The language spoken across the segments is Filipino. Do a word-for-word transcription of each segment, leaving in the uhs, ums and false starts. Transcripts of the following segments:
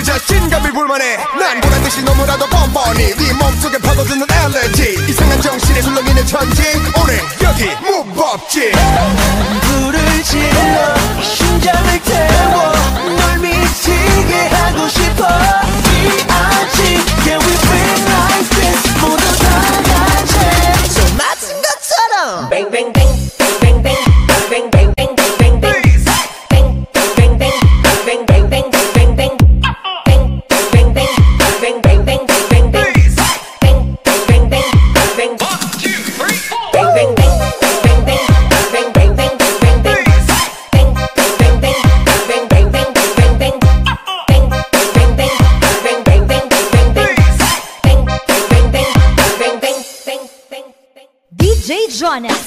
그저 진감이 불만해. 난 보란 듯이 너무나도 뻔뻔히 네 몸속에 파고드는 엘레지 이상한 정신에 술렁이는 천지. 오늘 여기 무법지 불을 질러 심장을 태워 널 미치게 하고 싶어. We are G, yeah we feel like this. 모두 다 같이 좀 맞은 것처럼 뱅뱅뱅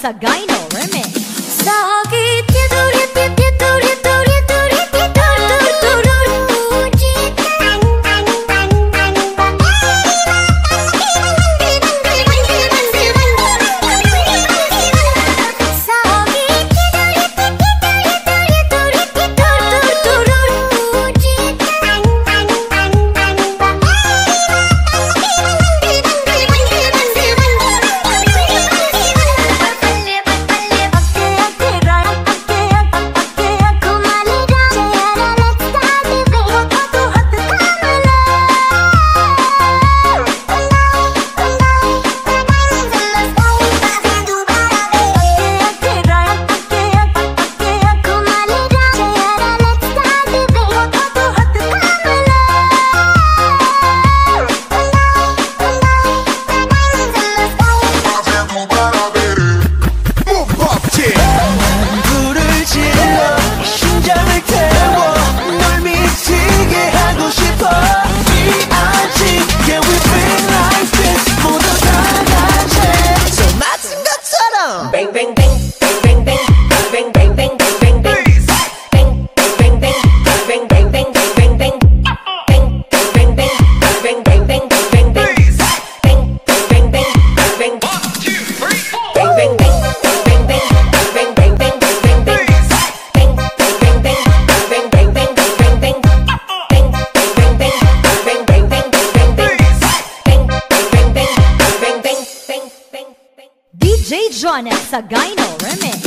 Sagaino remix. Sakitnya duri pipi duri duri duri duri duri duri duri. Sakitnya duri pipi duri duri duri duri duri duri. Sagaino remix.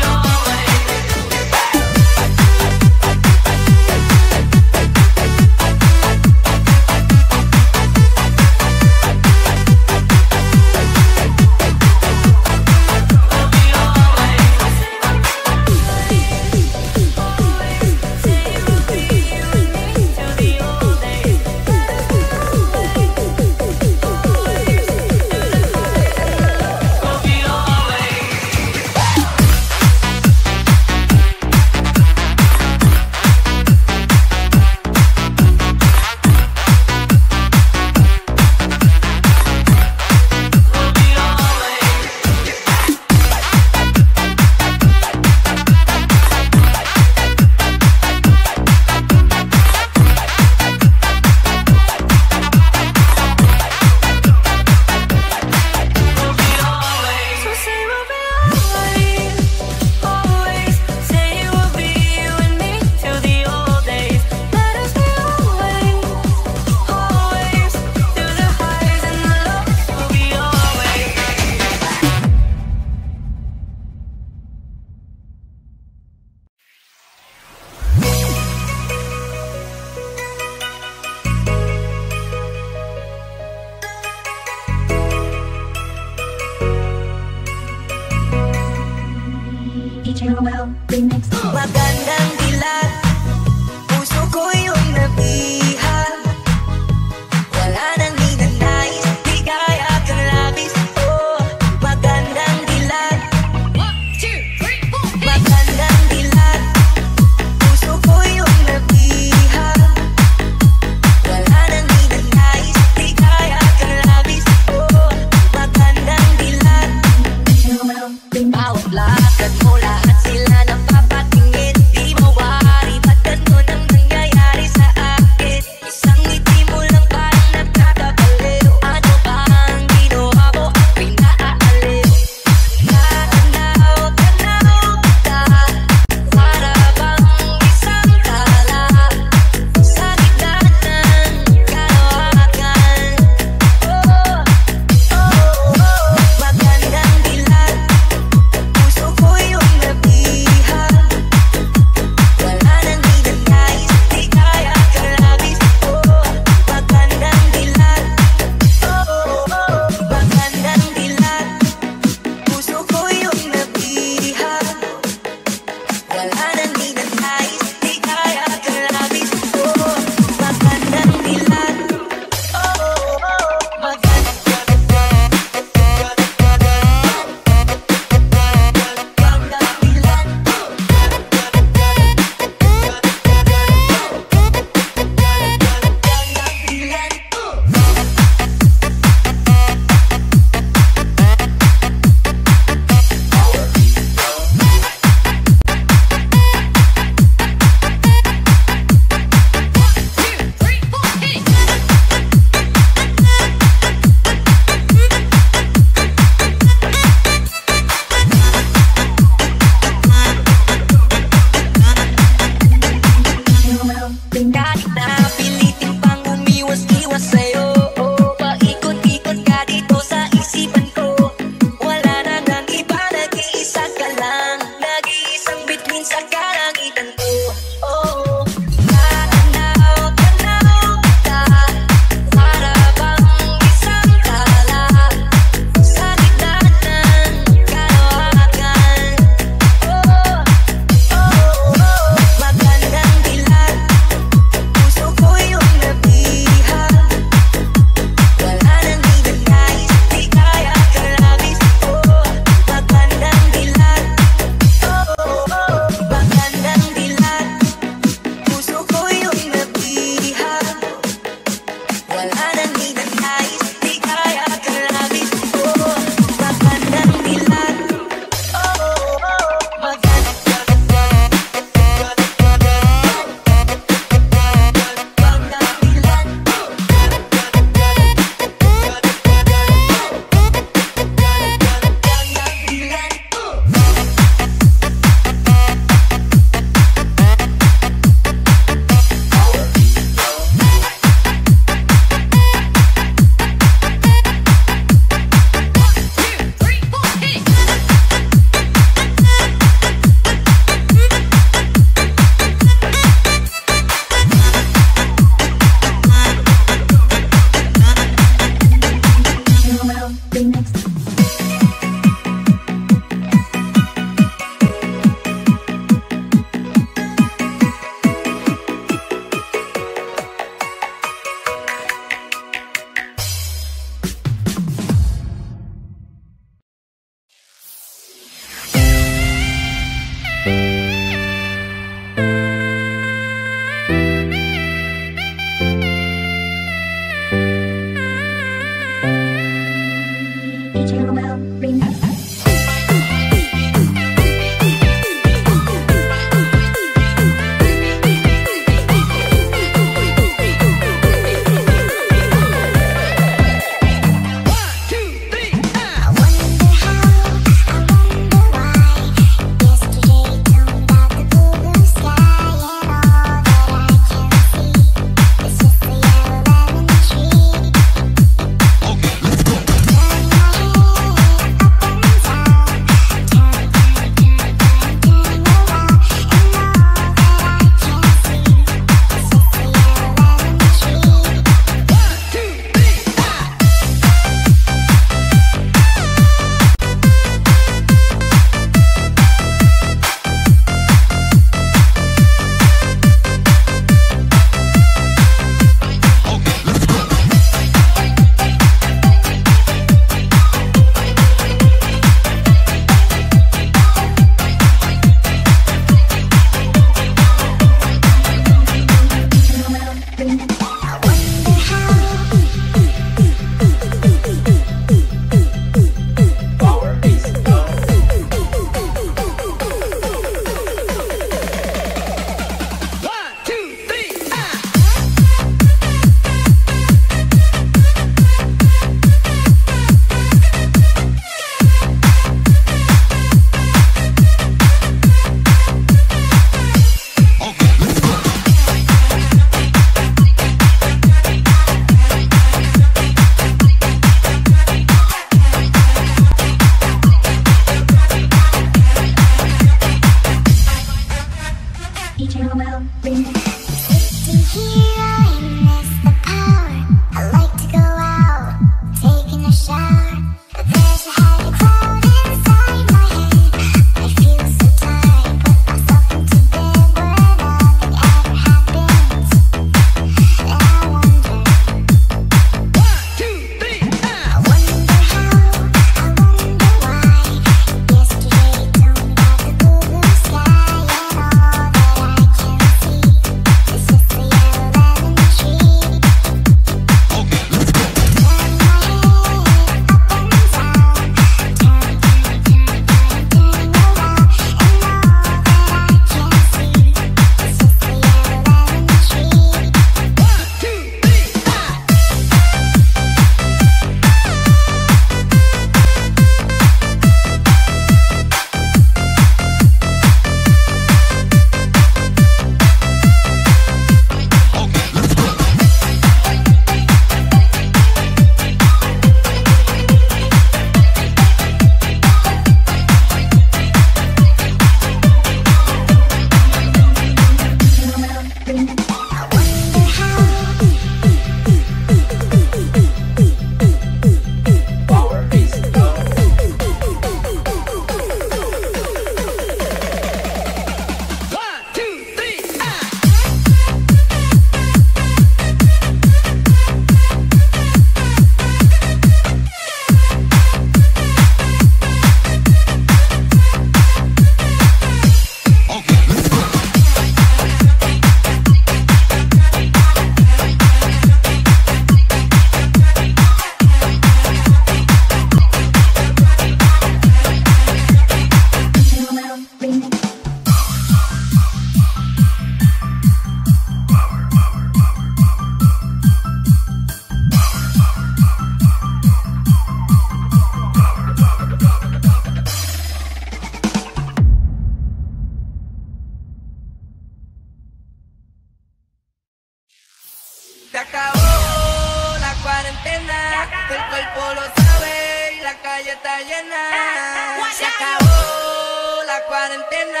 Se acabó la cuarentena, el cuerpo lo sabe y la calle está llena. Se acabó la cuarentena,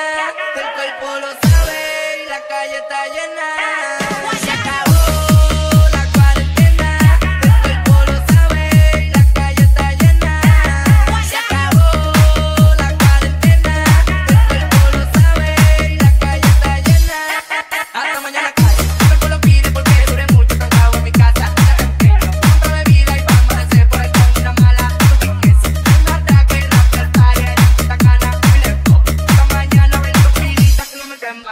el cuerpo lo sabe y la calle está llena.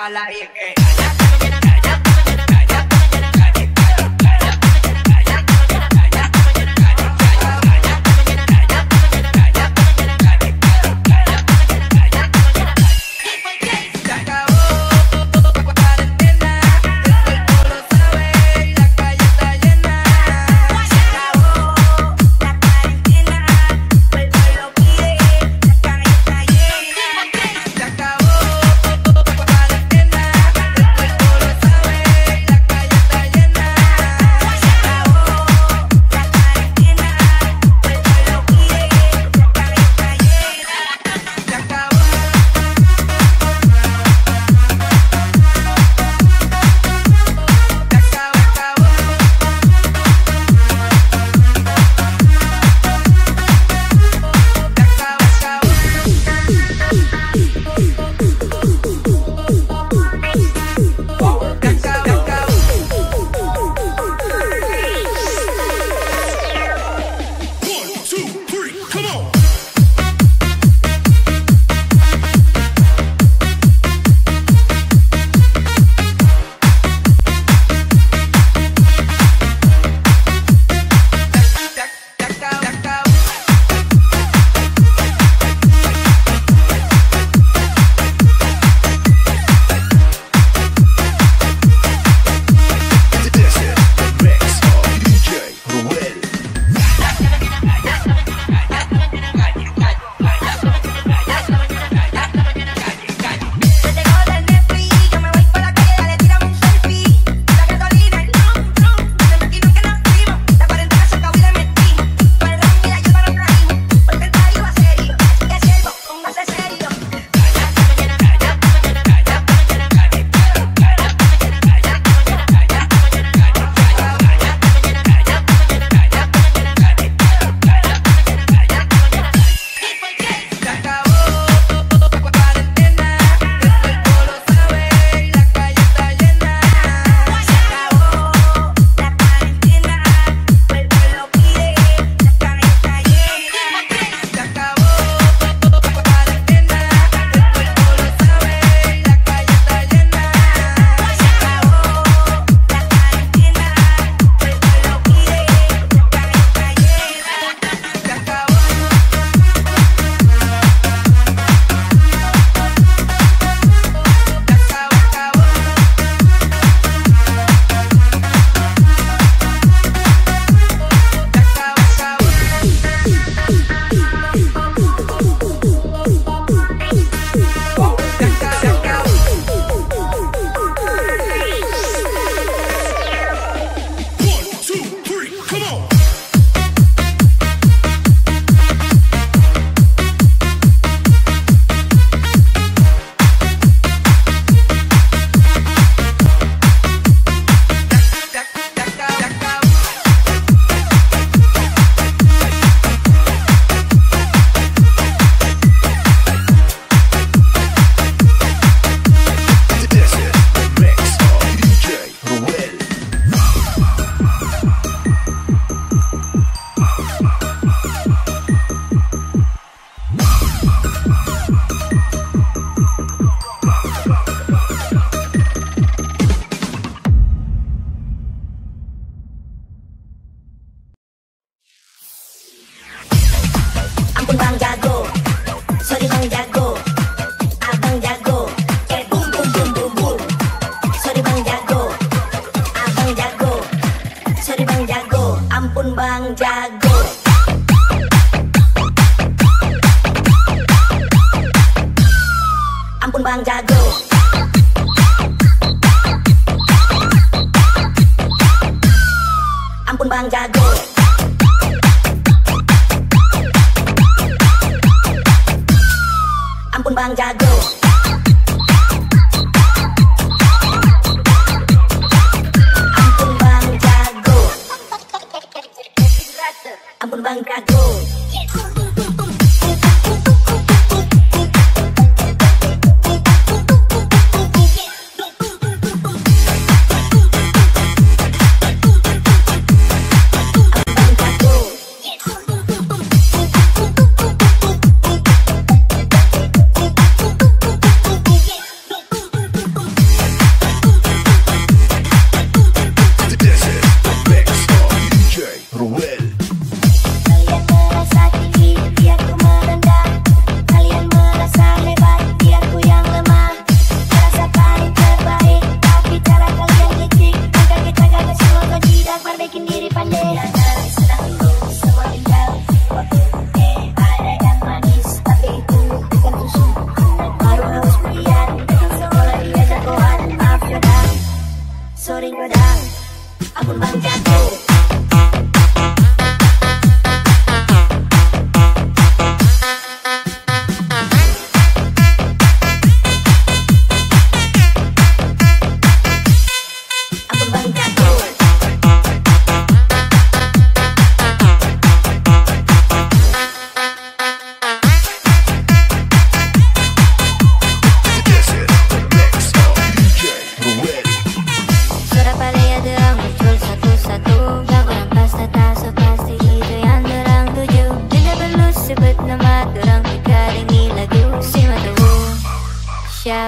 Calla, calla, calla. Bangago. Ampun Bang Jago, Ampun Bang Jago, Ampun Bang Jago.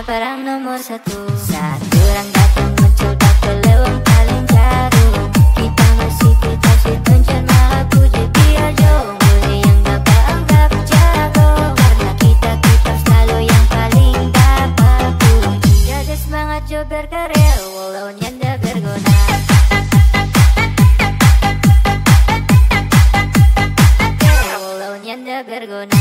Barang nomor satu, saat orang datang muncul dokter lewat paling jarum. Kita masih kita setunjukkan maha puji dia jomblo yang bapak anggap jago. Karena kita kita selalu yang paling dapat turun. Jaga semangat jo berkarya walau nyanda berguna. Walau nyanda berguna. Berguna.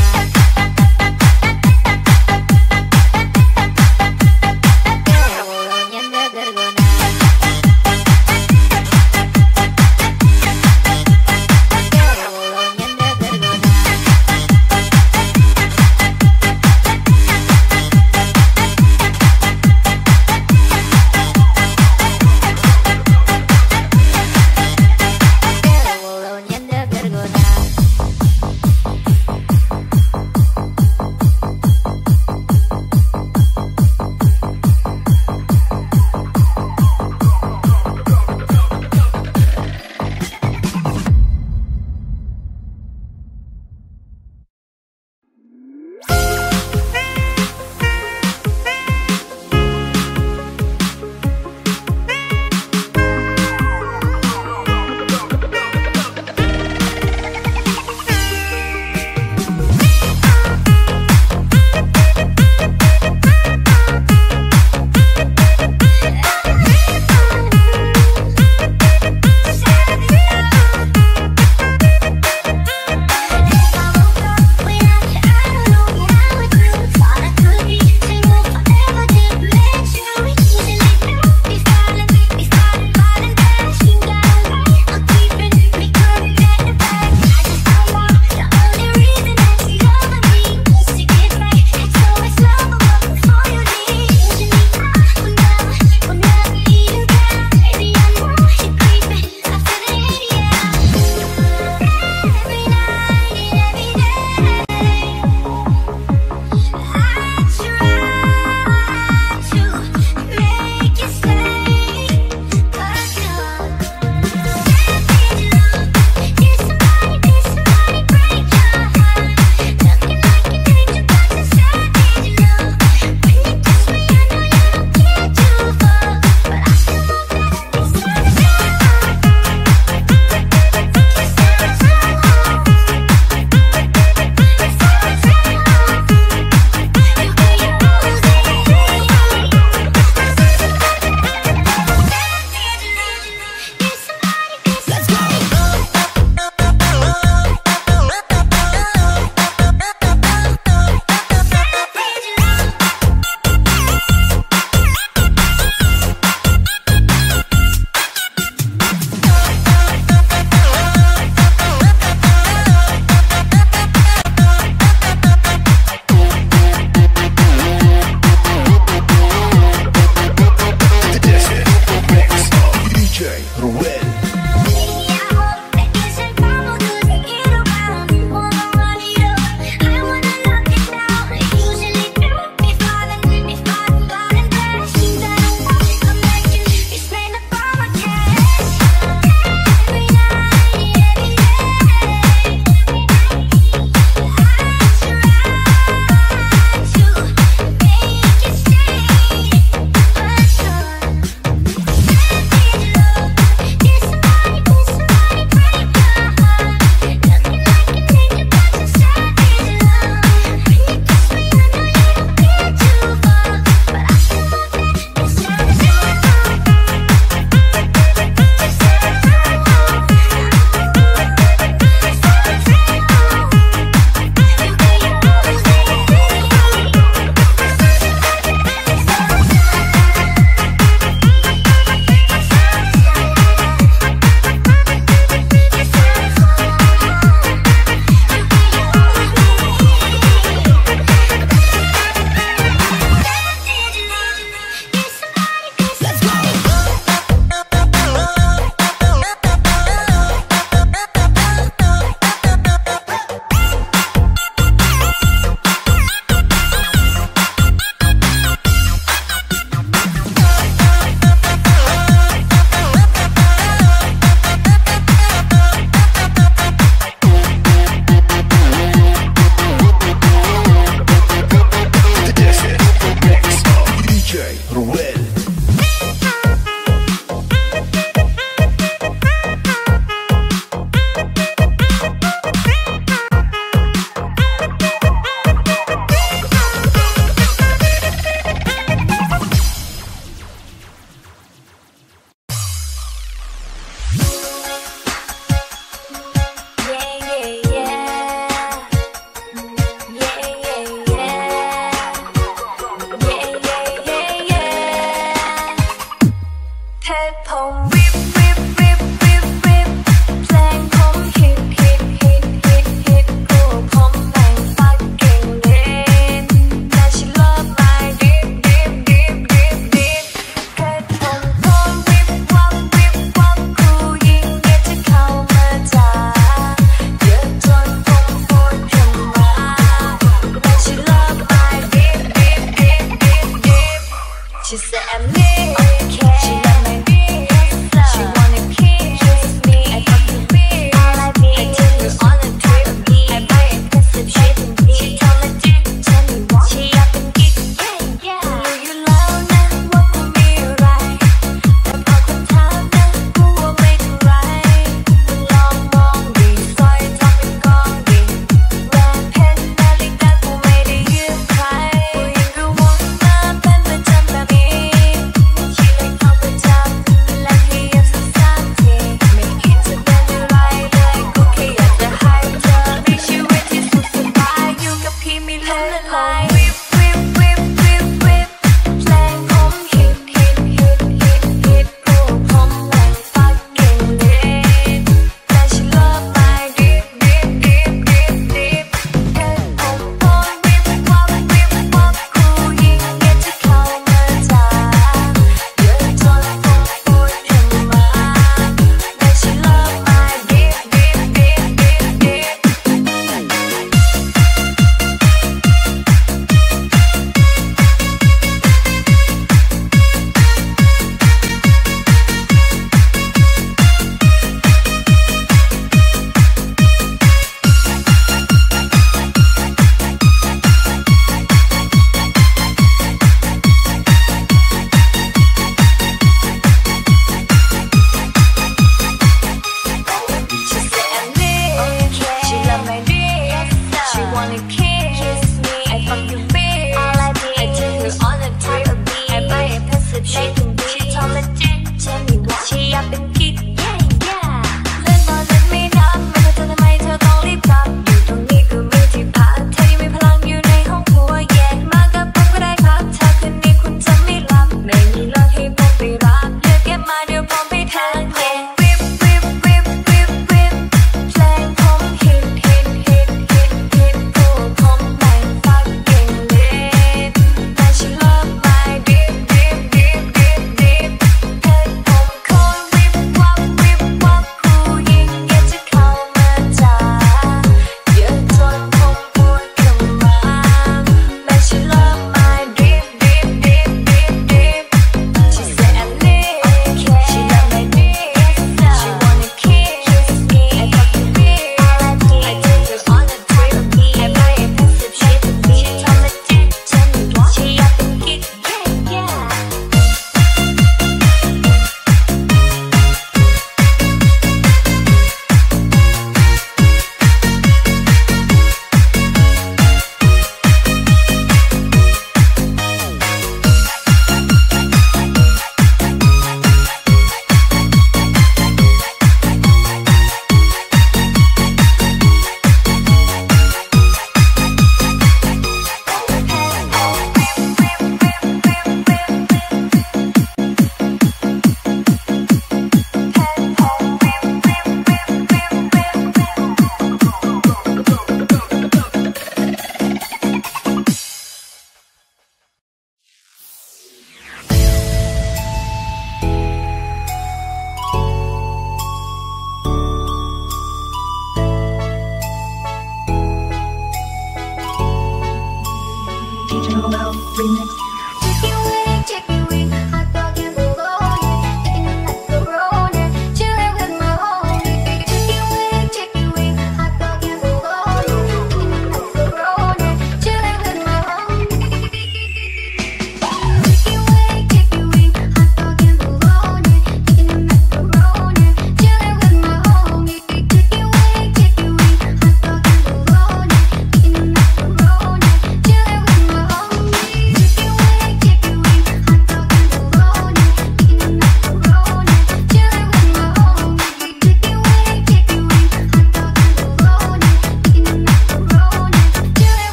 She said, I'm me, okay. She let me be herself. She wanna keep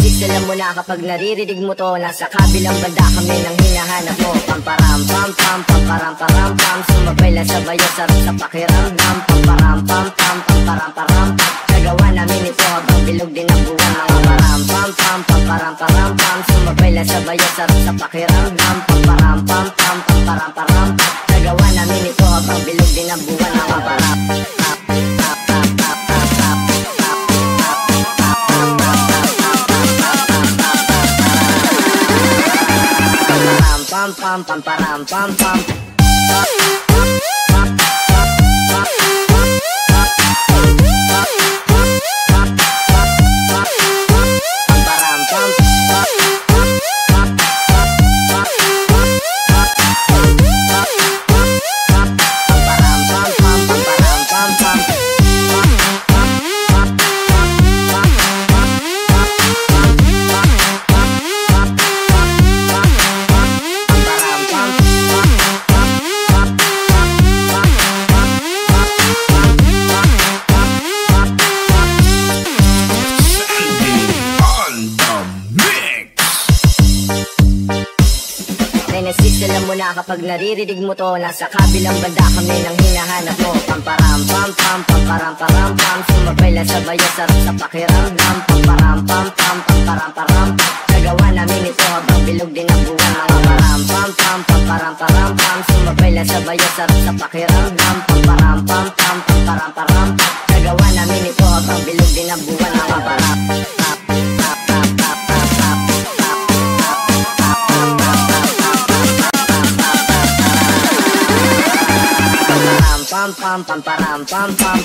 six alam mo na kapag naririnig mo to, nasa kabilang banda kami nang hinahanap mo. Pamparam pam pam pamparam param pam, sumabay lang sabay ang sarap sa pakiramdam. Pamparam pam pam pamparam param, nagawa namin ito habang bilog din ang buwan. Mga param pam pam pamparam param pam, sumabay lang sabay ang sarap sa pakiramdam. Pamparam pam pam pamparam param, nagawa namin ito habang bilog din ang buwan. Mga param pam pam pam pam pam pam. Alam mo na kapag naririnig mo to, nasa kabilang banda kami nang hinahanap mo. Pamparam pam pam pamparam param pam, sumabay lang sabay ang sarap sa pakiramdam. Pamparam pam pam pamparam param, nagawa namin ito habang bilog din ang buwan. Mga param pam pam pamparam param pam, sumabay lang sabay ang sarap sa pakiramdam. Pamparam pam pam pamparam param, nagawa namin ito habang bilog din ang buwan. Mga param pam pam pam pam pam pam. Pam pam pam pam pam pam.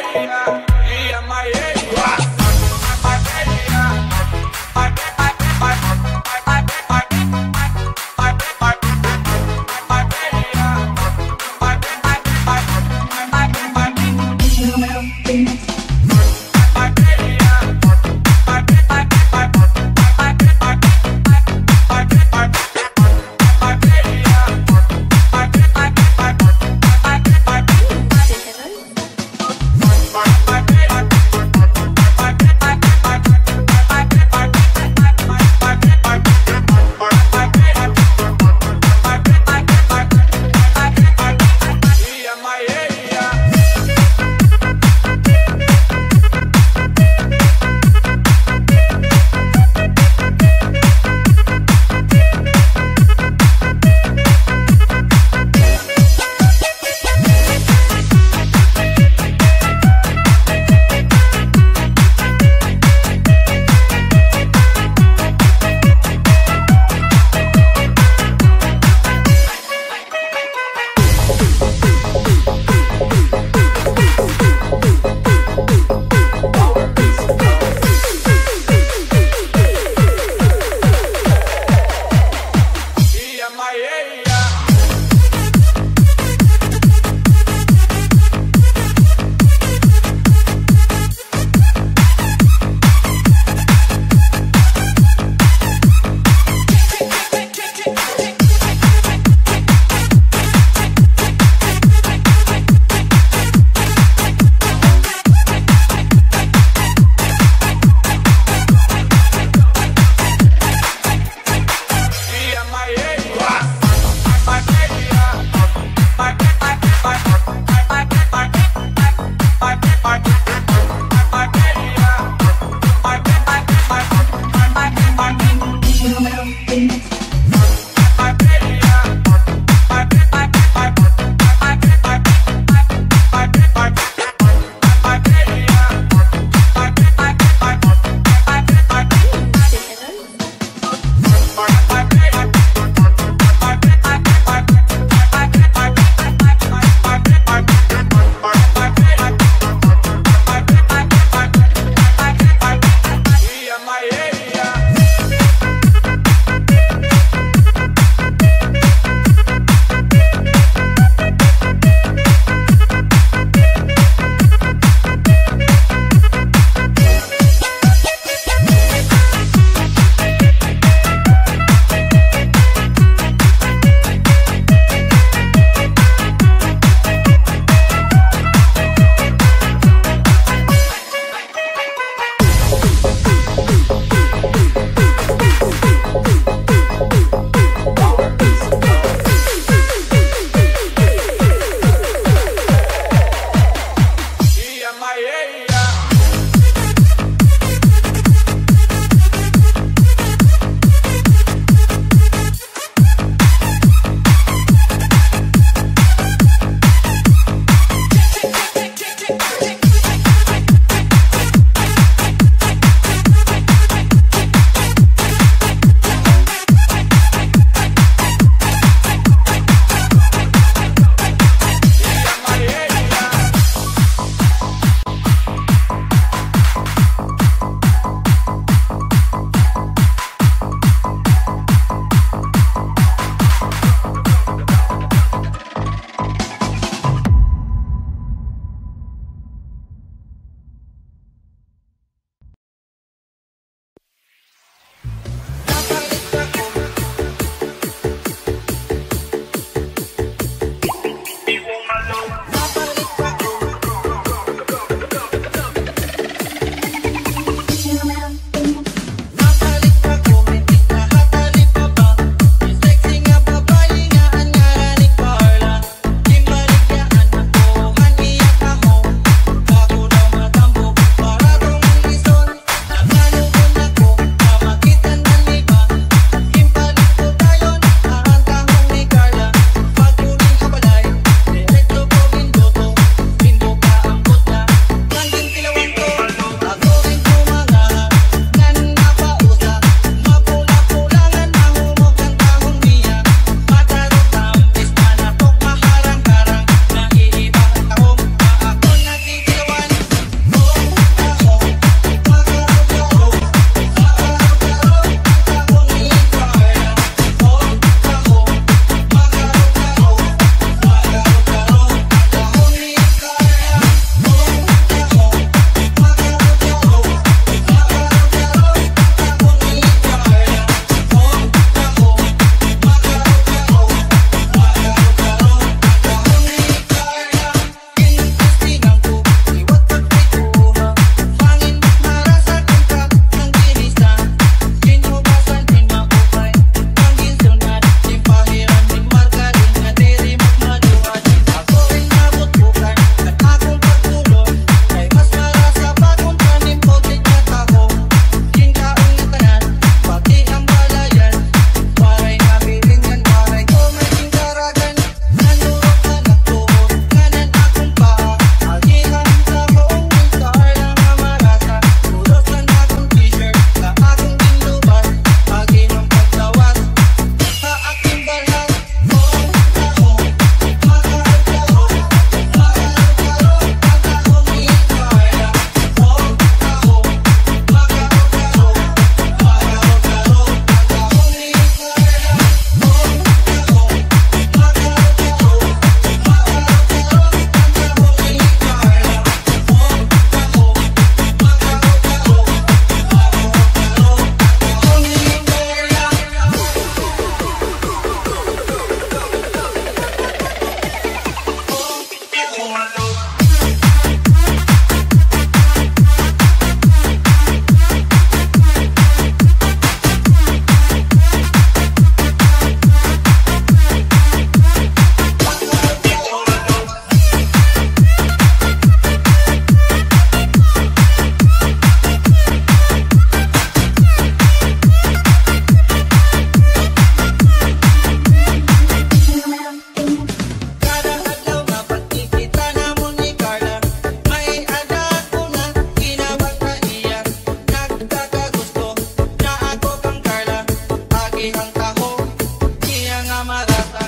I Rama Rama.